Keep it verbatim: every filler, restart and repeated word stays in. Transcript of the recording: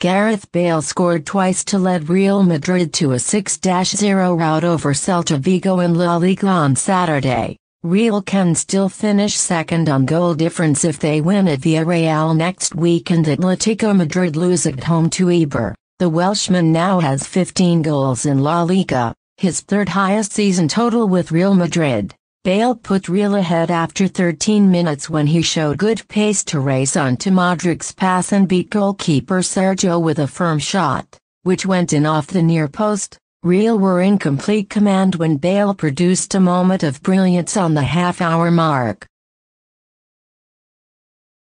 Gareth Bale scored twice to lead Real Madrid to a six nil rout over Celta Vigo in La Liga on Saturday. Real can still finish second on goal difference if they win at Villarreal next week and Atlético Madrid lose at home to Eibar. The Welshman now has fifteen goals in La Liga, his third highest season total with Real Madrid. Bale put Real ahead after thirteen minutes when he showed good pace to race onto Modric's pass and beat goalkeeper Sergio with a firm shot, which went in off the near post. Real were in complete command when Bale produced a moment of brilliance on the half-hour mark.